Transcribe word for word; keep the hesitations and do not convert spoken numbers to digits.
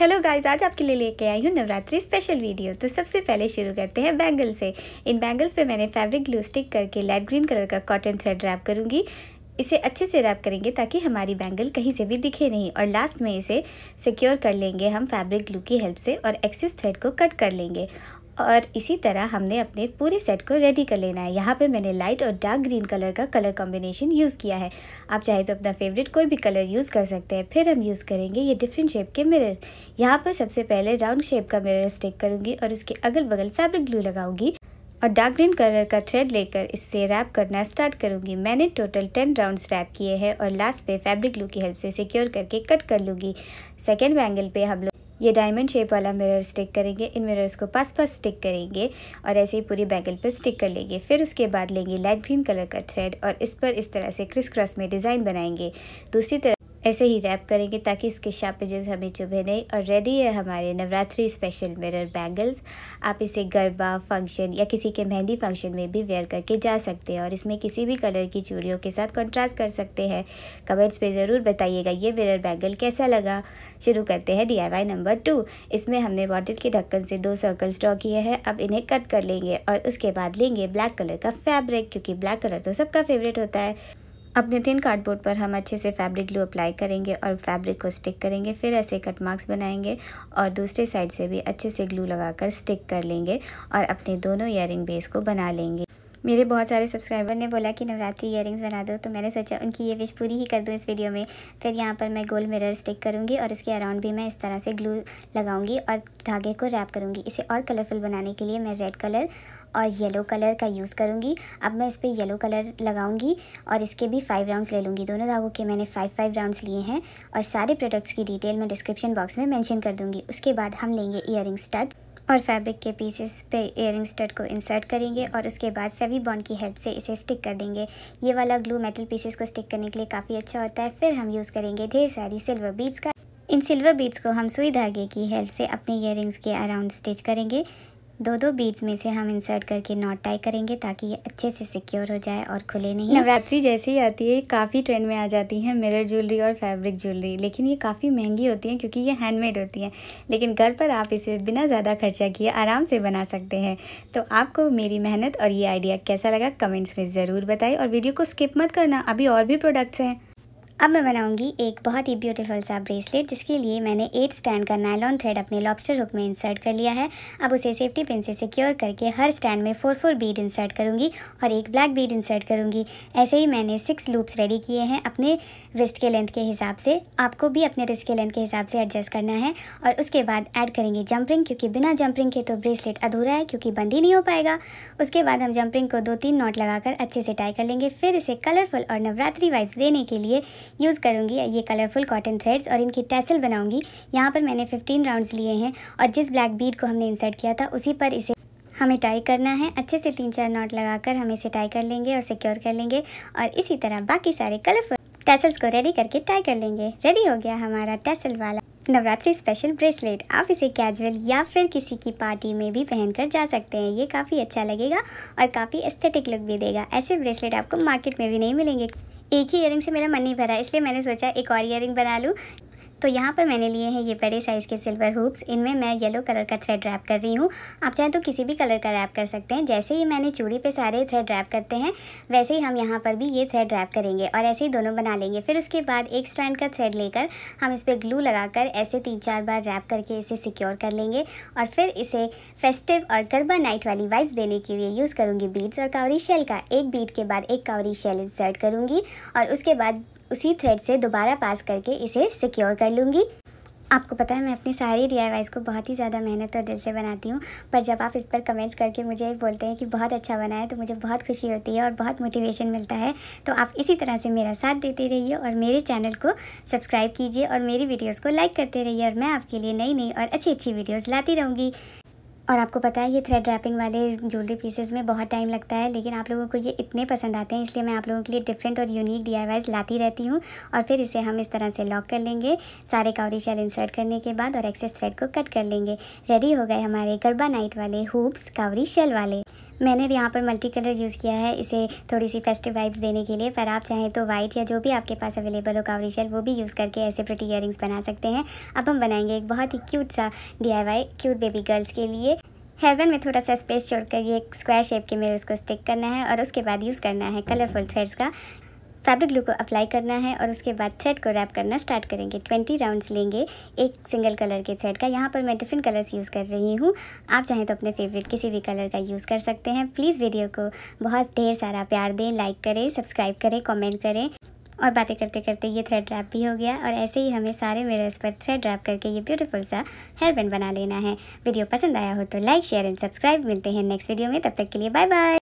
Hello guys, आज आपके लिए लेके आई हूँ नवरात्रि स्पेशल वीडियो। तो सबसे पहले शुरू करते हैं बैंगल से। इन बैंगल्स पे मैंने फैब्रिक ग्लू स्टिक करके लाइट ग्रीन कलर का कॉटन थ्रेड रैप करूँगी। इसे अच्छे से रैप करेंगे ताकि हमारी बैंगल कहीं से भी दिखे नहीं, और लास्ट में इसे सिक्योर कर लेंगे हम फैब्रिक ग्लू की हेल्प से, और एक्सेस थ्रेड को कट कर लेंगे। और इसी तरह हमने अपने पूरे सेट को रेडी कर लेना है। यहाँ पे मैंने लाइट और डार्क ग्रीन कलर का कलर कॉम्बिनेशन यूज़ किया है। आप चाहे तो अपना फेवरेट कोई भी कलर यूज़ कर सकते हैं। फिर हम यूज़ करेंगे ये डिफरेंट शेप के मिरर। यहाँ पर सबसे पहले राउंड शेप का मिरर स्टिक करूँगी और उसके अगल बगल फैब्रिक ग्लू लगाऊँगी और डार्क ग्रीन कलर का थ्रेड लेकर इससे रैप करना स्टार्ट करूँगी। मैंने टोटल टेन राउंड्स रैप किए हैं और लास्ट पे फैब्रिक ग्लू की हेल्प से सिक्योर करके कट कर लूँगी। सेकेंड बैंगल पे हम ये डायमंड शेप वाला मिरर स्टिक करेंगे। इन मिरर्स को पास पास स्टिक करेंगे और ऐसे ही पूरी बैंगल पर स्टिक कर लेंगे। फिर उसके बाद लेंगे लाइट ग्रीन कलर का थ्रेड और इस पर इस तरह से क्रिस क्रॉस में डिज़ाइन बनाएंगे। दूसरी तरफ ऐसे ही रैप करेंगे ताकि इसके शार्प एजेस हमें चुभे नहीं। और रेडी है हमारे नवरात्रि स्पेशल मिरर बैंगल्स। आप इसे गरबा फंक्शन या किसी के मेहंदी फंक्शन में भी वेयर करके जा सकते हैं, और इसमें किसी भी कलर की चूड़ियों के साथ कंट्रास्ट कर सकते हैं। कमेंट्स पे ज़रूर बताइएगा ये मिरर बैंगल कैसा लगा। शुरू करते हैं D I Y number two. इसमें हमने बॉटल के ढक्कन से दो सर्कल्स ड्रॉ किए हैं। अब इन्हें कट कर लेंगे और उसके बाद लेंगे ब्लैक कलर का फैब्रिक, क्योंकि ब्लैक कलर तो सबका फेवरेट होता है। अपने थिन कार्डबोर्ड पर हम अच्छे से फैब्रिक ग्लू अप्लाई करेंगे और फैब्रिक को स्टिक करेंगे। फिर ऐसे कट मार्क्स बनाएंगे और दूसरे साइड से भी अच्छे से ग्लू लगाकर स्टिक कर लेंगे और अपने दोनों ईयरिंग बेस को बना लेंगे। मेरे बहुत सारे सब्सक्राइबर ने बोला कि नवरात्रि ईयरिंग्स बना दो, तो मैंने सोचा उनकी ये विश पूरी ही कर दूँ इस वीडियो में। फिर यहाँ पर मैं गोल मिरर स्टिक करूँगी और इसके अराउंड भी मैं इस तरह से ग्लू लगाऊंगी और धागे को रैप करूँगी। इसे और कलरफुल बनाने के लिए मैं रेड कलर और येलो कलर का यूज़ करूँगी। अब मैं इस पर येलो कलर लगाऊँगी और इसके भी फाइव राउंड्स ले लूँगी। दोनों धागों के मैंने फाइव फाइव राउंड्स लिए हैं और सारे प्रोडक्ट्स की डिटेल मैं डिस्क्रिप्शन बॉक्स में मैंशन कर दूँगी। उसके बाद हम लेंगे ईयरिंग स्टड और फैब्रिक के पीसेस पे ईयरिंग स्टड को इंसर्ट करेंगे और उसके बाद फेवीबॉन्ड की हेल्प से इसे स्टिक कर देंगे। ये वाला ग्लू मेटल पीसेस को स्टिक करने के लिए काफ़ी अच्छा होता है। फिर हम यूज़ करेंगे ढेर सारी सिल्वर बीड्स का। इन सिल्वर बीड्स को हम सुई धागे की हेल्प से अपने ईयरिंग्स के अराउंड स्टिच करेंगे। दो दो बीड्स में से हम इंसर्ट करके नॉट टाई करेंगे ताकि ये अच्छे से सिक्योर हो जाए और खुले नहीं। नवरात्रि जैसे ही आती है काफ़ी ट्रेंड में आ जाती है मिरर ज्वेलरी और फैब्रिक ज्वेलरी, लेकिन ये काफ़ी महंगी होती है क्योंकि ये हैंडमेड होती हैं। लेकिन घर पर आप इसे बिना ज़्यादा खर्चा किए आराम से बना सकते हैं। तो आपको मेरी मेहनत और ये आइडिया कैसा लगा कमेंट्स में ज़रूर बताएं, और वीडियो को स्किप मत करना, अभी और भी प्रोडक्ट्स हैं। अब मैं बनाऊंगी एक बहुत ही ब्यूटीफुल सा ब्रेसलेट, जिसके लिए मैंने एट स्टैंड का नायलॉन थ्रेड अपने लॉबस्टर हुक में इंसर्ट कर लिया है। अब उसे सेफ्टी पिन से सिक्योर करके हर स्टैंड में फोर फोर बीड इंसर्ट करूंगी और एक ब्लैक बीड इंसर्ट करूंगी। ऐसे ही मैंने सिक्स लूप्स रेडी किए हैं अपने रिस्ट के लेंथ के हिसाब से। आपको भी अपने रिस्ट के लेंथ के हिसाब से एडजस्ट करना है। और उसके बाद ऐड करेंगे जंपिंग, क्योंकि बिना जंपिंग के तो ब्रेसलेट अधूरा है, क्योंकि बंद ही नहीं हो पाएगा। उसके बाद हम जंपिंग को दो तीन नॉट लगाकर अच्छे से टाई कर लेंगे। फिर इसे कलरफुल और नवरात्रि वाइब्स देने के लिए यूज़ करूँगी ये कलरफुल कॉटन थ्रेड्स और इनकी टैसल बनाऊँगी। यहाँ पर मैंने पंद्रह राउंड्स लिए हैं और जिस ब्लैक बीड को हमने इंसर्ट किया था उसी पर इसे हमें टाई करना है। अच्छे से तीन चार नॉट लगाकर हम इसे टाई कर लेंगे और सिक्योर कर लेंगे, और इसी तरह बाकी सारे कलरफुल टैसल्स को रेडी करके टाई कर लेंगे। रेडी हो गया हमारा टैसल वाला नवरात्रि स्पेशल ब्रेसलेट। आप इसे कैजुअल या फिर किसी की पार्टी में भी पहनकर जा सकते हैं। ये काफ़ी अच्छा लगेगा और काफ़ी एस्थेटिक लुक भी देगा। ऐसे ब्रेसलेट आपको मार्केट में भी नहीं मिलेंगे। एक ही ईयरिंग से मेरा मन नहीं भरा, इसलिए मैंने सोचा एक और ईयरिंग बना लूँ। तो यहाँ पर मैंने लिए हैं ये बड़े साइज़ के सिल्वर हुप्स। इनमें मैं येलो कलर का थ्रेड रैप कर रही हूँ। आप चाहें तो किसी भी कलर का रैप कर सकते हैं। जैसे ही मैंने चूड़ी पे सारे थ्रेड रैप करते हैं वैसे ही हम यहाँ पर भी ये थ्रेड रैप करेंगे और ऐसे ही दोनों बना लेंगे। फिर उसके बाद एक स्ट्रैंड का थ्रेड लेकर हम इस पर ग्लू लगाकर ऐसे तीन चार बार रैप करके इसे सिक्योर कर लेंगे। और फिर इसे फेस्टिव और गरबा नाइट वाली वाइब्स देने के लिए यूज़ करूँगी बीड्स और कावरी शेल का। एक बीड के बाद एक कावरी शेल इंसर्ट करूँगी और उसके बाद उसी थ्रेड से दोबारा पास करके इसे सिक्योर कर लूँगी। आपको पता है मैं अपनी सारी डी आई वाइज़ को बहुत ही ज़्यादा मेहनत और दिल से बनाती हूँ, पर जब आप इस पर कमेंट्स करके मुझे बोलते हैं कि बहुत अच्छा बना है तो मुझे बहुत खुशी होती है और बहुत मोटिवेशन मिलता है। तो आप इसी तरह से मेरा साथ देते रहिए और मेरे चैनल को सब्सक्राइब कीजिए और मेरी वीडियोज़ को लाइक करते रहिए, और मैं आपके लिए नई नई और अच्छी अच्छी वीडियोज़ लाती रहूँगी। और आपको पता है ये थ्रेड रैपिंग वाले ज्वेलरी पीसेस में बहुत टाइम लगता है, लेकिन आप लोगों को ये इतने पसंद आते हैं इसलिए मैं आप लोगों के लिए डिफरेंट और यूनिक डी आई वाइज लाती रहती हूँ। और फिर इसे हम इस तरह से लॉक कर लेंगे सारे कावरी शैल इंसर्ट करने के बाद और एक्सेस थ्रेड को कट कर लेंगे। रेडी हो गए हमारे गरबा नाइट वाले हुप्स कावरी शैल वाले। मैंने यहाँ पर मल्टी कलर यूज़ किया है इसे थोड़ी सी फेस्टिव वाइब्स देने के लिए, पर आप चाहें तो वाइट या जो भी आपके पास अवेलेबल हो कावड़ी शेल वो भी यूज़ करके ऐसे प्रिटी इयररिंग्स बना सकते हैं। अब हम बनाएंगे एक बहुत ही क्यूट सा डीआईवाई क्यूट बेबी गर्ल्स के लिए। हेयरबैंड में थोड़ा सा स्पेस छोड़कर ये एक स्क्वायर शेप के मिरर्स को स्टिक करना है और उसके बाद यूज़ करना है कलरफुल थ्रेड्स का। फैब्रिक ग्लू को अप्लाई करना है और उसके बाद थ्रेड को रैप करना स्टार्ट करेंगे। ट्वेंटी राउंड्स लेंगे एक सिंगल कलर के थ्रेड का। यहाँ पर मैं डिफरेंट कलर्स यूज़ कर रही हूँ, आप चाहें तो अपने फेवरेट किसी भी कलर का यूज़ कर सकते हैं। प्लीज़ वीडियो को बहुत ढेर सारा प्यार दें, लाइक करें, सब्सक्राइब करें, कॉमेंट करें। और बातें करते करते ये थ्रेड रैप भी हो गया और ऐसे ही हमें सारे मिरर्स पर थ्रेड रैप करके ये ब्यूटीफुल सा हेयरबैंड बना लेना है। वीडियो पसंद आया हो तो लाइक शेयर एंड सब्सक्राइब। मिलते हैं नेक्स्ट वीडियो में, तब तक के लिए बाय बाय।